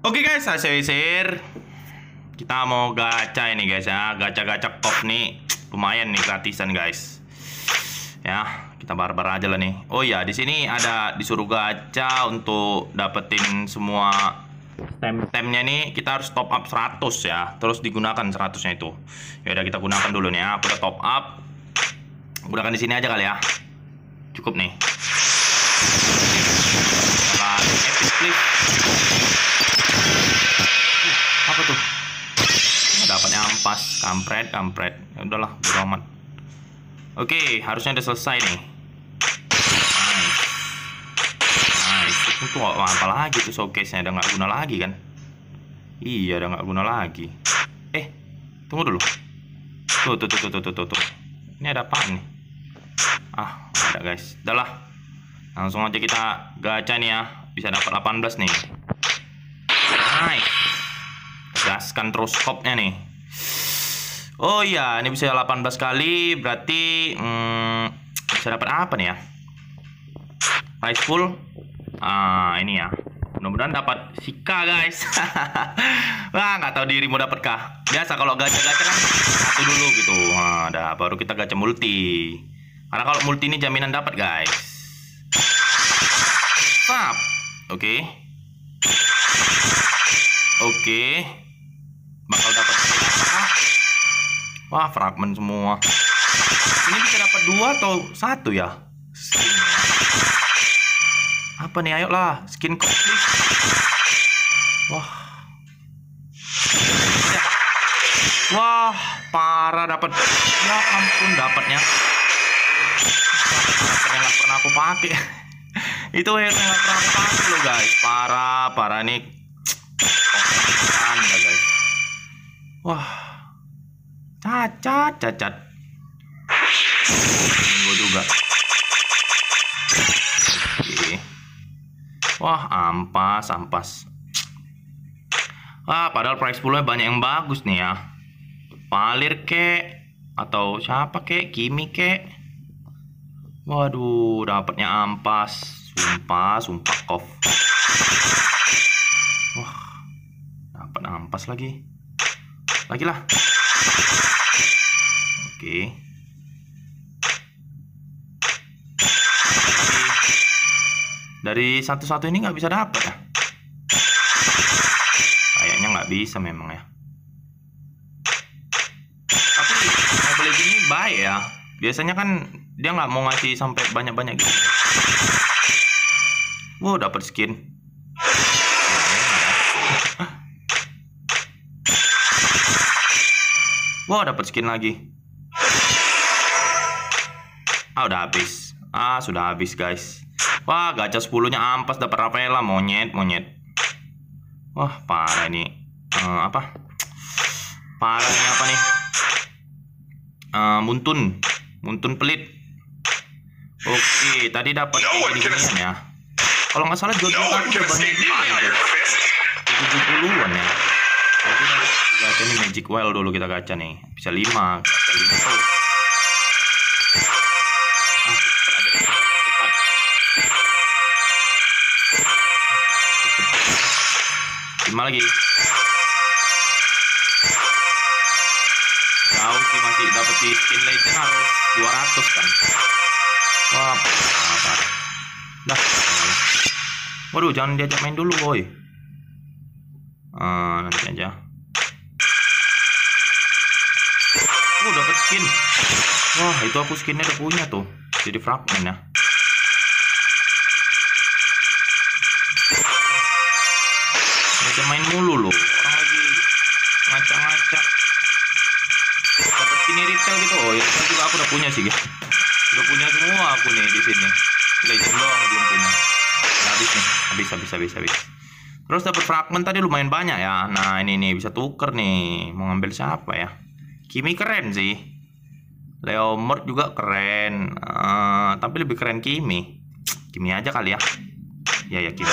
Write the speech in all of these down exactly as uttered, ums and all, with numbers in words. Oke guys, hasil-hasil kita mau gacha ini guys ya, gacha-gacha pop nih, lumayan nih gratisan guys. Ya, kita barbar aja lah nih. Oh iya, di sini ada disuruh gacha untuk dapetin semua stem-stemnya nih, kita harus top up seratus ya, terus digunakan seratus-nya itu. Ya udah kita gunakan dulu nih ya, kita top up. Gunakan di sini aja kali ya. Cukup nih. Epic please. Apa tuh? Dapatnya ampas, kampret, kampret. Ya udahlah, bodo amat. Oke, harusnya udah selesai nih. Nice. Nice. Itu apa lagi tuh showcase-nya? Udah nggak guna lagi kan? Iya, udah nggak guna lagi. Eh, tunggu dulu. Tuh, tuh, tuh, tuh, tuh, tuh, tuh. Ini ada apaan nih? Ah, ada guys. Udahlah. Langsung aja kita gacha nih ya. Bisa dapat delapan belas nih. Nice. Gaskan terus kopnya nih. Oh iya, ini bisa delapan belas kali, berarti hmm, bisa dapat apa nih ya? Price full. Ah, ini ya. Mudah-mudahan dapat Sika, guys. Wah, nggak tahu diri mau dapat kah. Biasa kalau gacha-gacha kan satu dulu gitu. Nah, dah, baru kita gacha multi. Karena kalau multi ini jaminan dapat, guys. Stop. Oke. Okay. Oke. Okay. Bakal dapat apa? Wah, fragment semua. Ini bisa dapat dua atau satu ya? Skin. Apa nih? Ayolah, skin complete. Wah. Wah, parah dapat. Ya ampun dapatnya. Dapatnya nggak pernah aku pakai. Itu hair yang nggak pernah aku pakai loh guys. Parah, parah nih. Anda guys. Wah, cacat cacat gue juga. Oke. Wah, ampas ampas. Ah, padahal price pool-nya banyak yang bagus nih ya. Palir kek atau siapa kek, Kimi kek. Waduh, dapatnya ampas. Sumpah, sumpah kof. Wah, dapat ampas lagi. Lagi lah. Oke. Dari satu-satu ini nggak bisa dapat ya? Kayaknya nggak bisa memang ya. Tapi mobil gini baik ya. Biasanya kan dia nggak mau ngasih sampai banyak-banyak gitu. Wow, dapat skin. Wah, wow, dapat skin lagi. Ah, udah habis. Ah, sudah habis guys. Wah, gacha sepuluh-nya ampas dapat Rafaela, monyet, monyet. Wah, parah nih. Uh, apa? Parah nih apa nih? Uh, muntun, muntun pelit. Oke, okay, tadi dapat no gini ya. Kalau nggak salah dua puluh an udah banyak banget. Tujuh puluhan ya. Gacha nih, magic well dulu kita gacha nih. Bisa lima. Gacha lima. Oh. Ah, lima lagi. Jauh sih, masih dapat di skin legend harus dua ratus kan. Wah, apa? Dah. Waduh, jangan diajak main dulu, boy. Ah, nanti aja. Uh, dapat skin. Wah, itu aku skinnya udah punya tuh. Jadi fragment ya. Udah main mulu loh. Orang lagi ngacak-ngacak. Dapat skin retail gitu. Oh, ya juga aku udah punya sih guys. Udah punya semua aku nih di sini. Legend doang belum punya. Habis nih. Habis habis habis habis. Terus dapat fragment tadi lumayan banyak ya. Nah, ini nih bisa tuker nih. Mau ngambil siapa ya? Kimi keren sih, Leomord juga keren, uh, tapi lebih keren Kimi. Kimi aja kali ya. Ya ya Kimi.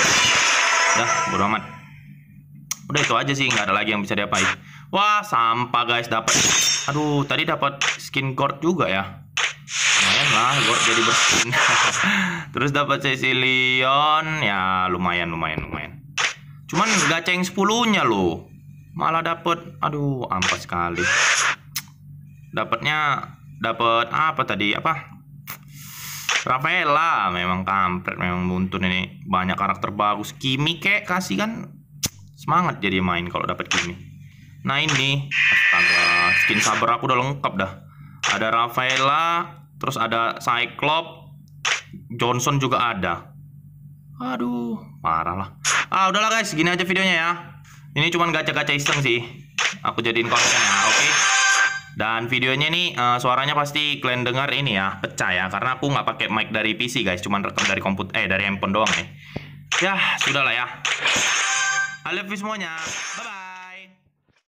Udah, bodo amat. Udah itu aja sih, nggak ada lagi yang bisa diapain. Wah, sampah guys dapat. Aduh, tadi dapat skin gold juga ya. Lumayan lah, gold jadi berskin. Terus dapat Cecilion, ya lumayan lumayan lumayan. Cuman gaceng sepuluhnya loh. Malah dapet, aduh ampas sekali. Dapatnya dapat apa tadi? Apa? Rafaela memang kampret, memang buntun ini. Banyak karakter bagus. Kimi kek kasih kan semangat jadi main kalau dapat Kimi. Nah ini, astaga, skin saber aku udah lengkap dah. Ada Rafaela, terus ada Cyclops, Johnson juga ada. Aduh, parah lah. Ah, udahlah guys, gini aja videonya ya. Ini cuman gacha-gacha iseng sih. Aku jadiin konten ya, oke. Okay? Dan videonya nih uh, suaranya pasti kalian dengar ini ya, pecah ya, karena aku nggak pakai mic dari P C guys, cuman rekam dari komputer eh dari handphone doang nih. Ya, sudahlah ya. I love you semuanya. Bye bye.